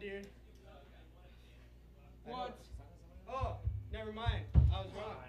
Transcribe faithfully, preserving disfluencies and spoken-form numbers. Dude. What? Oh, never mind. I was wrong.